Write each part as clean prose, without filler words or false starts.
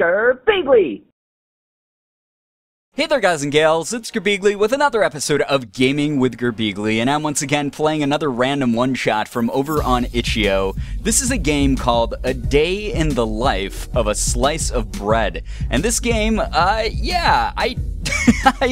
Girbeagly! Hey there guys and gals, it's Girbeagly with another episode of Gaming with Girbeagly, and I'm once again playing another random one-shot from over on Itch.io. This is a game called A Day in the Life of a Slice of Bread, and this game, I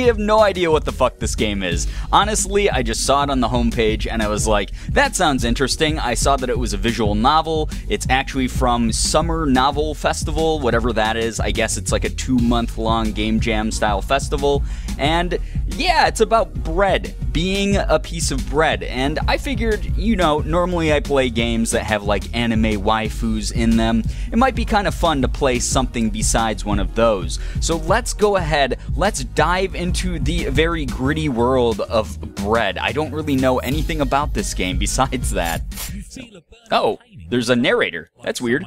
have no idea what the fuck this game is. Honestly, I just saw it on the homepage and I was like, that sounds interesting. I saw that it was a visual novel. It's actually from Summer Novel Festival, whatever that is. I guess it's like a 2-month long game jam style festival. And yeah, it's about bread, being a piece of bread. And I figured, you know, normally I play games that have like anime waifus in them. It might be kind of fun to play something besides one of those. So let's go ahead, let's dive into the very gritty world of bread. I don't really know anything about this game besides that. So, oh, there's a narrator. That's weird.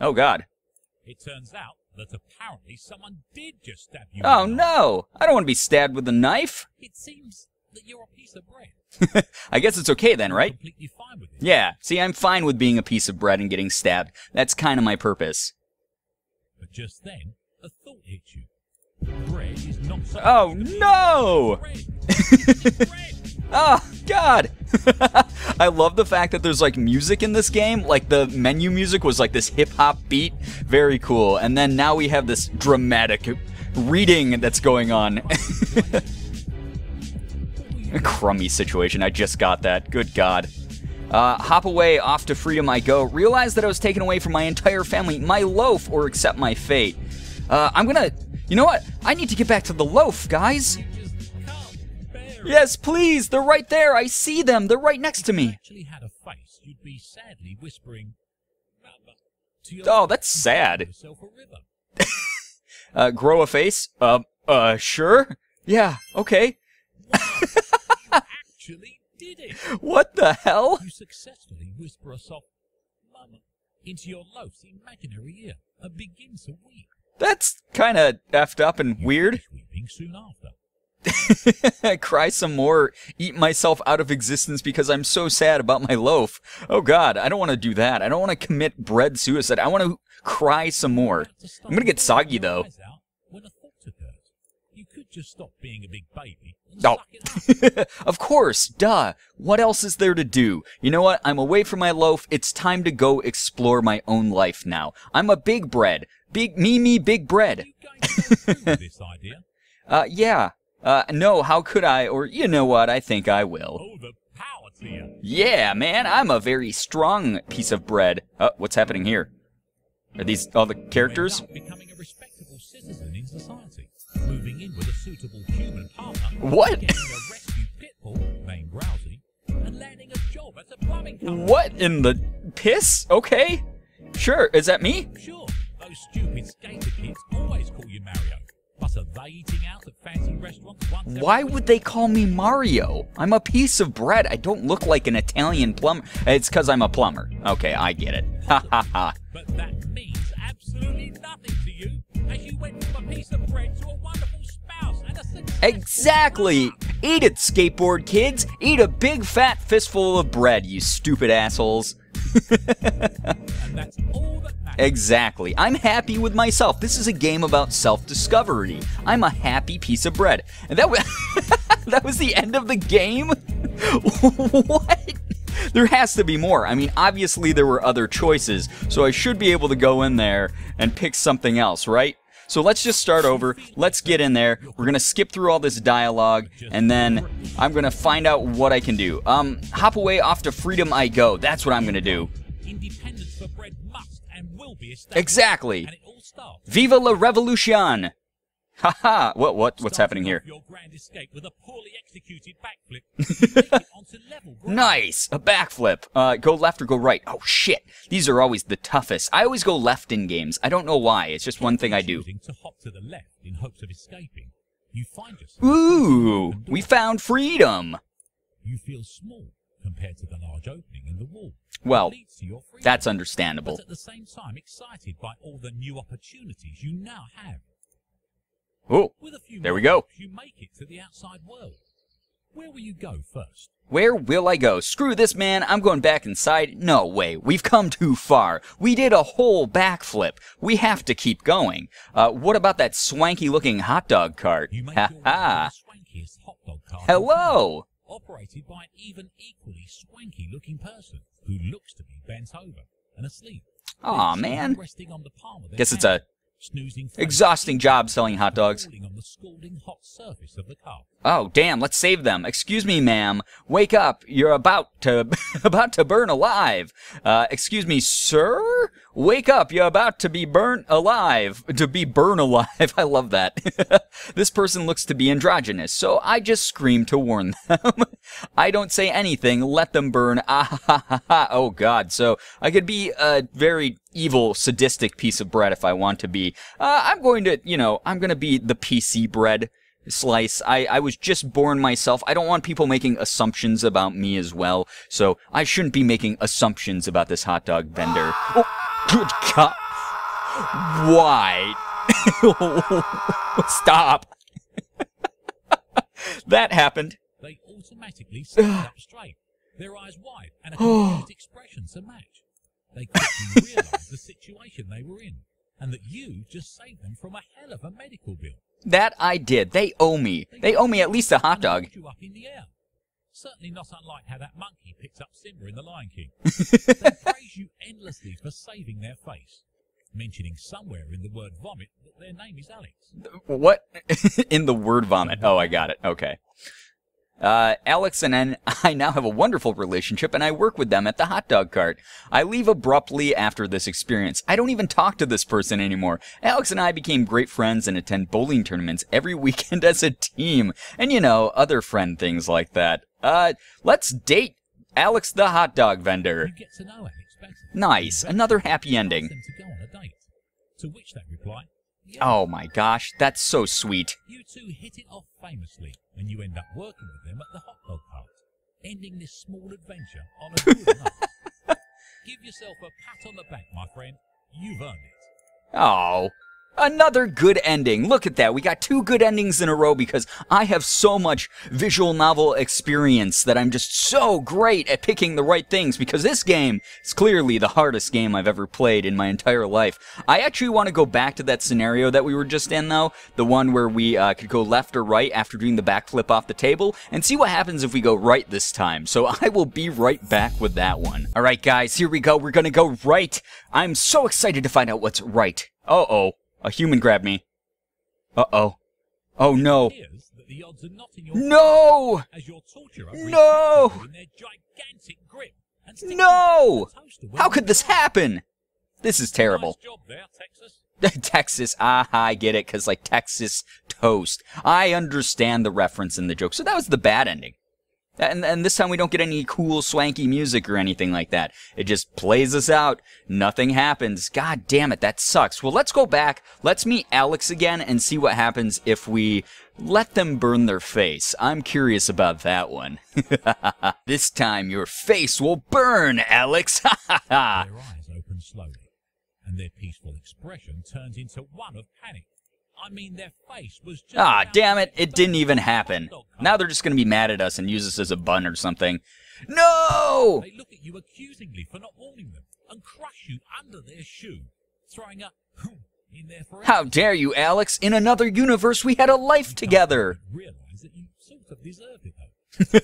Oh god. It turns out that apparently someone did just stab you. Oh no! I don't want to be stabbed with a knife. It seems that you're a piece of bread. I guess it's okay then, right? Completely fine with it. Yeah. See, I'm fine with being a piece of bread and getting stabbed. That's kind of my purpose. But just then, a thought hit you. Bread is not so oh no! Bread. Oh god! I love the fact that there's like music in this game. Like the menu music was like this hip-hop beat. Very cool. And then now we have this dramatic reading that's going on. A crummy situation. I just got that. Good god. Hop away, off to freedom I go. Realize that I was taken away from my entire family. My loaf, or accept my fate. I'm gonna... You know what? I need to get back to the loaf, guys. Yes, please. They're right there. I see them. They're right next to me. If you actually had a face, you'd be sadly whispering, to your oh, that's sad. Grow a face? Sure. Yeah. Okay. You actually did it. What the hell? You successfully whisper a soft "mama" into your loaf's imaginary ear and begin to weep. That's kind of effed up and weird. Soon after. Cry some more, eat myself out of existence because I'm so sad about my loaf. Oh god, I don't want to do that. I don't want to commit bread suicide. I want to cry some more. I'm going to get soggy though. You could just stop being a big baby. Oh. Of course, duh. What else is there to do? You know what? I'm away from my loaf. It's time to go explore my own life now. I'm a big bread. Big me big bread. This idea? Yeah. No, how could I? Or you know what? I think I will. Oh, the power to you. Yeah, man. I'm a very strong piece of bread. What's happening here? Are these all the characters? Becoming a respectable citizen in society. Moving in with a suitable human partner. What? Getting a rescue pit bull named Rousey and landing a job at a plumbing company. What in the piss? Okay. Sure. Is that me? Sure. Those stupid skater kids always call you Mario. But are they eating out at fancy restaurants once every why would they call me Mario? I'm a piece of bread. I don't look like an Italian plumber. It's because I'm a plumber. Okay, I get it. Ha ha ha. But that means absolutely nothing to you. As you went from a piece of bread to a wonderful spouse and a successful exactly! Partner. Eat it, skateboard kids! Eat a big fat fistful of bread, you stupid assholes. And that's all that matters. Exactly. I'm happy with myself. This is a game about self-discovery. I'm a happy piece of bread. And that was that was the end of the game? What? There has to be more. I mean, obviously there were other choices, so I should be able to go in there and pick something else, right? So let's just start over. Let's get in there. We're going to skip through all this dialogue, and then I'm going to find out what I can do. Hop away, off to freedom I go. That's what I'm going to do. Independence for bread must and will be established. Exactly. And it all starts. Viva la revolution. Haha. What's happening here? Your grand escape with a poorly executed backflip. Nice! A backflip. Go left or go right. Oh shit. These are always the toughest. I always go left in games. I don't know why. It's just one thing I do. To hop to the left in hopes of escaping. You find yourself. Ooh! We found freedom. You feel small compared to the large opening in the wall. Well, that's understandable. But at the same time excited by all the new opportunities you now have. Oh, there we go. You make it to the outside world. Where will you go first? Where will I go? Screw this, man. I'm going back inside. No way. We've come too far. We did a whole backflip. We have to keep going. What about that swanky-looking hot dog cart? Ha-ha. Hello. Operated by an even equally swanky-looking person who looks to be bent over and asleep. Aw, man. Guess it's a exhausting job selling hot dogs. Oh, damn, let's save them. Excuse me, ma'am. Wake up. You're about to burn alive. Excuse me, sir? Wake up. You're about to be burnt alive. To be burn alive. I love that. This person looks to be androgynous, so I just scream to warn them. I don't say anything. Let them burn. Ah, ha, ha, ha. Oh, God. So I could be a very evil, sadistic piece of bread if I want to be. I'm going to, you know, I'm going to be the PC bread slice. I was just born myself. I don't want people making assumptions about me as well, so I shouldn't be making assumptions about this hot dog vendor. Oh, good God. Why? Stop. That happened. They automatically stand up straight, their eyes wide, and a complete expression to match. They quickly realize the situation they were in, and that you just saved them from a hell of a medical bill. That I did. They owe me. They owe me at least a hot dog. You up in the air. Certainly not unlike how that monkey picked up Simba in The Lion King. They praise you endlessly for saving their face, mentioning somewhere in the word vomit that their name is Alex. What? In the word vomit. Oh, I got it. Okay. Alex and I now have a wonderful relationship, and I work with them at the hot dog cart. I leave abruptly after this experience. I don't even talk to this person anymore. Alex and I became great friends and attend bowling tournaments every weekend as a team, and, you know, other friend things like that. Let's date Alex the hot dog vendor. You get to know Alex better. Nice. Another happy ending. To go on a date, to which they reply, yeah. Oh my gosh, that's so sweet. You two hit it off famously, and you end up working with them at the hot dog cart, ending this small adventure on a good note. Give yourself a pat on the back, my friend. You've earned it. Oh, another good ending. Look at that. We got two good endings in a row because I have so much visual novel experience that I'm just so great at picking the right things, because this game is clearly the hardest game I've ever played in my entire life. I actually want to go back to that scenario that we were just in, though, the one where we could go left or right after doing the backflip off the table, and see what happens if we go right this time. So I will be right back with that one. All right, guys, here we go. We're going to go right. I'm so excited to find out what's right. Uh-oh. A human grabbed me. Uh-oh. Oh, no. No! No! No! How could this happen? This is terrible. Texas. Ah, I get it, because, like, Texas toast. I understand the reference in the joke. So that was the bad ending. And this time we don't get any cool, swanky music or anything like that. It just plays us out. Nothing happens. God damn it, that sucks. Well, let's go back. Let's meet Alex again and see what happens if we let them burn their face. I'm curious about that one. This time your face will burn, Alex. Their eyes open slowly, and their peaceful expression turns into one of panic. I mean, their face was just... Ah, damn it. It didn't even happen. Now they're just going to be mad at us and use us as a bun or something. No! They look at you accusingly for not warning them and crush you under their shoe, throwing up in their forever. How dare you, Alex? In another universe, we had a life together. I realize that you sort of deserve it,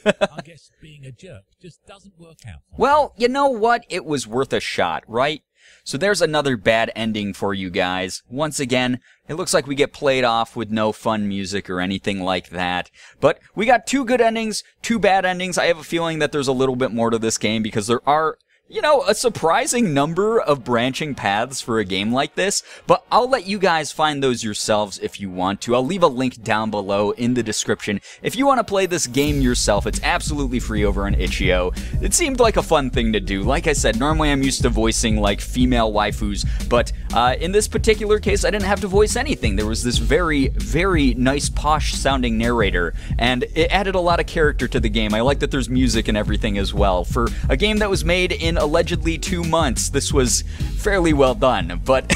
though. I guess being a jerk just doesn't work out. Well, you know what? It was worth a shot, right? So there's another bad ending for you guys. Once again, it looks like we get played off with no fun music or anything like that. But we got two good endings, two bad endings. I have a feeling that there's a little bit more to this game because there are... you know, a surprising number of branching paths for a game like this, but I'll let you guys find those yourselves if you want to. I'll leave a link down below in the description. If you want to play this game yourself, it's absolutely free over on Itch.io. It seemed like a fun thing to do. Like I said, normally I'm used to voicing, like, female waifus, but in this particular case, I didn't have to voice anything. There was this very, very nice, posh-sounding narrator, and it added a lot of character to the game. I like that there's music and everything as well. For a game that was made in allegedly 2 months. This was fairly well done, but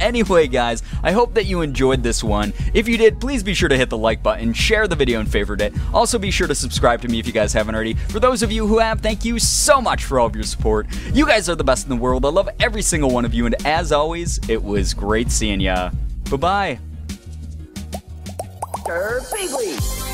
anyway guys, I hope that you enjoyed this one. If you did, please be sure to hit the like button, share the video and favorite it. Also be sure to subscribe to me if you guys haven't already. For those of you who have, thank you so much for all of your support. You guys are the best in the world. I love every single one of you, and as always, it was great seeing ya. Bye-bye. Girbeagly.